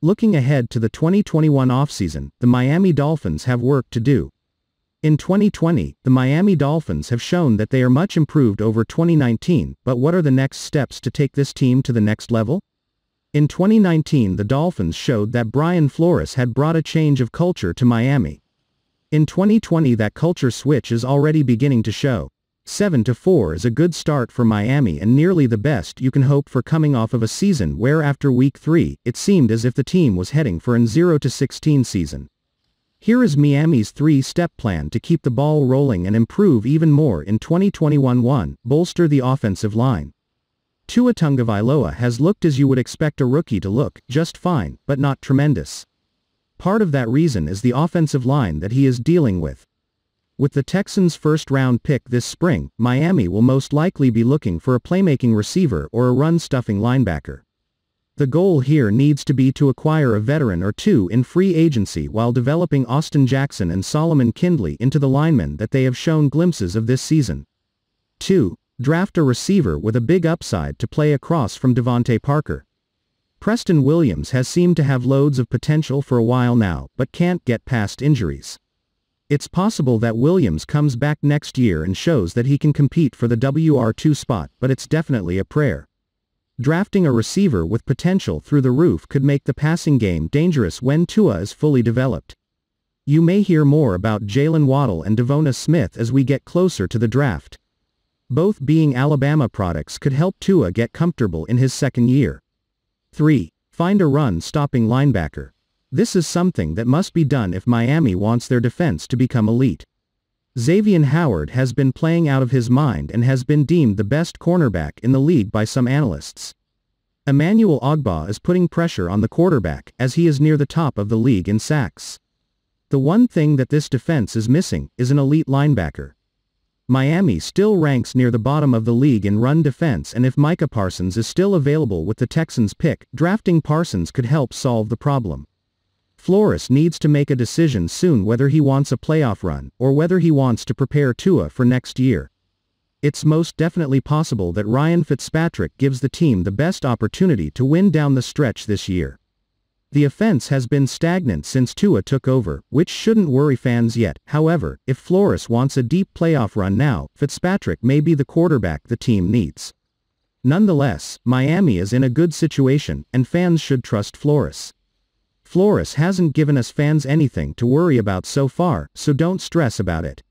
Looking ahead to the 2021 offseason, the Miami Dolphins have work to do. In 2020, the Miami Dolphins have shown that they are much improved over 2019, but what are the next steps to take this team to the next level? In 2019, the Dolphins showed that Brian Flores had brought a change of culture to Miami. In 2020, that culture switch is already beginning to show. 7-4 is a good start for Miami and nearly the best you can hope for coming off of a season where after week 3, it seemed as if the team was heading for an 0-16 season. Here is Miami's 3-step plan to keep the ball rolling and improve even more in 2021. 1. Bolster the offensive line. Tua Tagovailoa has looked as you would expect a rookie to look, just fine, but not tremendous. Part of that reason is the offensive line that he is dealing with. With the Texans' first-round pick this spring, Miami will most likely be looking for a playmaking receiver or a run-stuffing linebacker. The goal here needs to be to acquire a veteran or two in free agency while developing Austin Jackson and Solomon Kindley into the linemen that they have shown glimpses of this season. 2. Draft a receiver with a big upside to play across from Devontae Parker. Preston Williams has seemed to have loads of potential for a while now, but can't get past injuries. It's possible that Williams comes back next year and shows that he can compete for the WR2 spot, but it's definitely a prayer. Drafting a receiver with potential through the roof could make the passing game dangerous when Tua is fully developed. You may hear more about Jalen Waddle and Devonta Smith as we get closer to the draft. Both being Alabama products could help Tua get comfortable in his second year. 3. Find a run-stopping linebacker. This is something that must be done if Miami wants their defense to become elite. Xavier Howard has been playing out of his mind and has been deemed the best cornerback in the league by some analysts. Emmanuel Ogbah is putting pressure on the quarterback as he is near the top of the league in sacks. The one thing that this defense is missing is an elite linebacker. Miami still ranks near the bottom of the league in run defense, and if Micah Parsons is still available with the Texans' pick, drafting Parsons could help solve the problem. Flores needs to make a decision soon whether he wants a playoff run, or whether he wants to prepare Tua for next year. It's most definitely possible that Ryan Fitzpatrick gives the team the best opportunity to win down the stretch this year. The offense has been stagnant since Tua took over, which shouldn't worry fans yet. However, if Flores wants a deep playoff run now, Fitzpatrick may be the quarterback the team needs. Nonetheless, Miami is in a good situation, and fans should trust Flores. Flores hasn't given us fans anything to worry about so far, so don't stress about it.